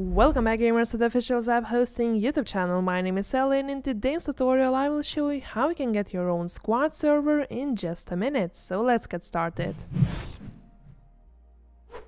Welcome back, gamers, to the official Zap Hosting YouTube channel. My name is Ellen, and in today's tutorial I will show you how you can get your own Squad server in just a minute. So let's get started.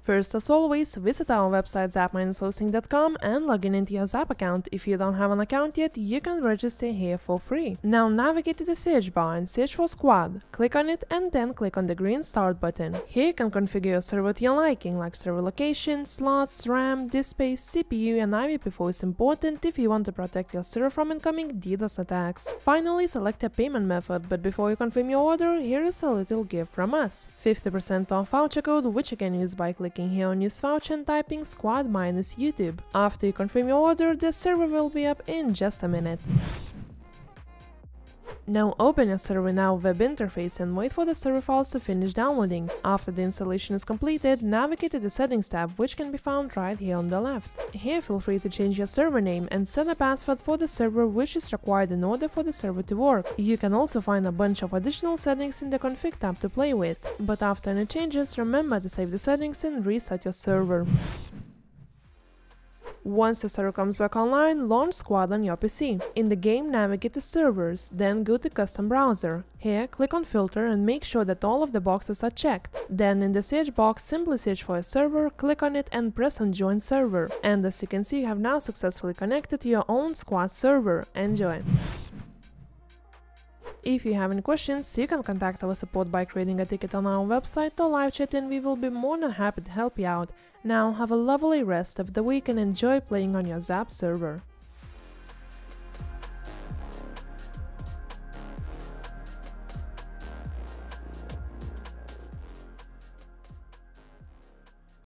First, as always, visit our website zap-hosting.com and log in into your Zap account. If you don't have an account yet, you can register here for free. Now navigate to the search bar and search for Squad. Click on it and then click on the green Start button. Here you can configure your server to your liking, like server location, slots, RAM, disk space, CPU, and IPv4 is important if you want to protect your server from incoming DDoS attacks. Finally, select a payment method, but before you confirm your order, here is a little gift from us. 50% off voucher code, which you can use by clicking here on use voucher and typing Squad minus YouTube. After you confirm your order, the server will be up in just a minute. Now open your ServiNow web interface and wait for the server files to finish downloading. After the installation is completed, navigate to the settings tab, which can be found right here on the left. Here feel free to change your server name and set a password for the server, which is required in order for the server to work. You can also find a bunch of additional settings in the config tab to play with. But after any changes, remember to save the settings and restart your server. Once the server comes back online, launch Squad on your PC. In the game, navigate to Servers, then go to Custom Browser. Here, click on Filter and make sure that all of the boxes are checked. Then in the search box, simply search for a server, click on it and press on Join Server. And as you can see, you have now successfully connected to your own Squad server. Enjoy! If you have any questions, you can contact our support by creating a ticket on our website or live chat, and we will be more than happy to help you out. Now have a lovely rest of the week and enjoy playing on your Zap server.